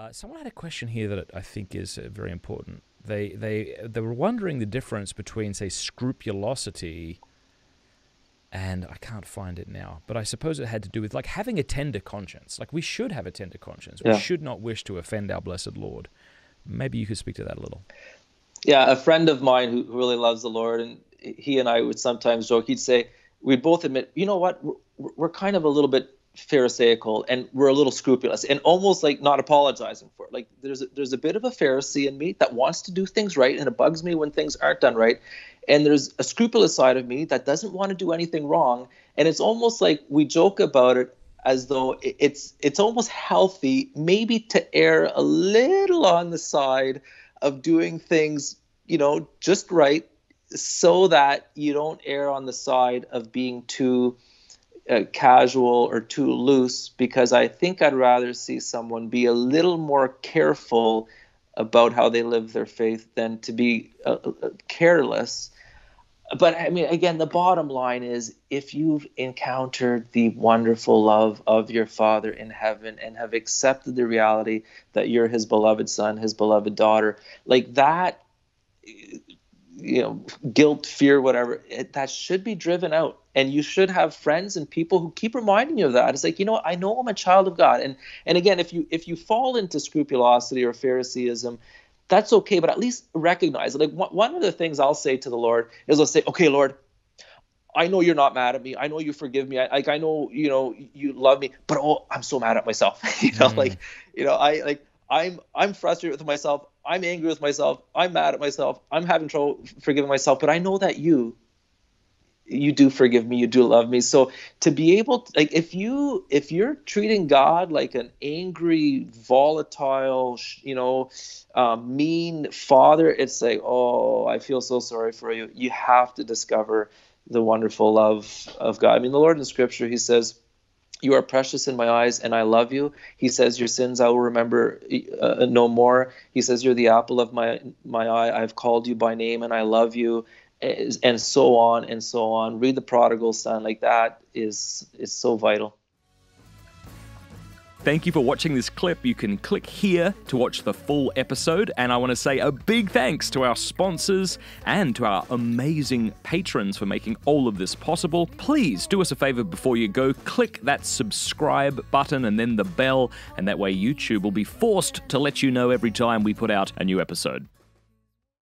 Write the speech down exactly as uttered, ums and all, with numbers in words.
Uh, someone had a question here that I think is uh, very important. They they they were wondering the difference between, say, scrupulosity and, I can't find it now, but I suppose it had to do with like having a tender conscience. Like, we should have a tender conscience. Yeah. We should not wish to offend our blessed Lord. Maybe you could speak to that a little. Yeah, a friend of mine who really loves the Lord, and he and I would sometimes joke, he'd say, we both admit, you know what, we're, we're kind of a little bit pharisaical and we're a little scrupulous, and almost like not apologizing for it. Like, there's a, there's a bit of a Pharisee in me that wants to do things right, and it bugs me when things aren't done right. And there's a scrupulous side of me that doesn't want to do anything wrong. And it's almost like we joke about it as though it's it's almost healthy maybe to err a little on the side of doing things, you know, just right, so that you don't err on the side of being too uh, casual or too loose, because I think I'd rather see someone be a little more careful about how they live their faith than to be uh, careless. But I mean, again, the bottom line is, if you've encountered the wonderful love of your Father in heaven and have accepted the reality that you're his beloved son, his beloved daughter, like that, you know, guilt, fear, whatever, it, that should be driven out. And you should have friends and people who keep reminding you of that. It's like, you know, I know I'm a child of God. And and again, if you if you fall into scrupulosity or Phariseeism, that's okay, but at least recognize it. Like, one of the things I'll say to the Lord is, I'll say, okay, Lord, I know you're not mad at me. I know you forgive me. I, like, I know, you know, you love me, but oh, I'm so mad at myself. you know, mm. like, you know, I like, I'm, I'm frustrated with myself. I'm angry with myself. I'm mad at myself. I'm having trouble forgiving myself, but I know that you, you do forgive me. You do love me. So to be able to, like, if you, if you're treating God like an angry, volatile, you know, um, mean father, it's like, oh, I feel so sorry for you. You have to discover the wonderful love of God. I mean, the Lord in scripture, he says, you are precious in my eyes and I love you. He says, your sins I will remember uh, no more. He says, you're the apple of my, my eye. I've called you by name and I love you. And so on and so on. Read the prodigal son. Like, that is is so vital. Thank you for watching this clip. You can click here to watch the full episode. And I want to say a big thanks to our sponsors and to our amazing patrons for making all of this possible. Please do us a favor before you go. Click that subscribe button and then the bell. And that way YouTube will be forced to let you know every time we put out a new episode.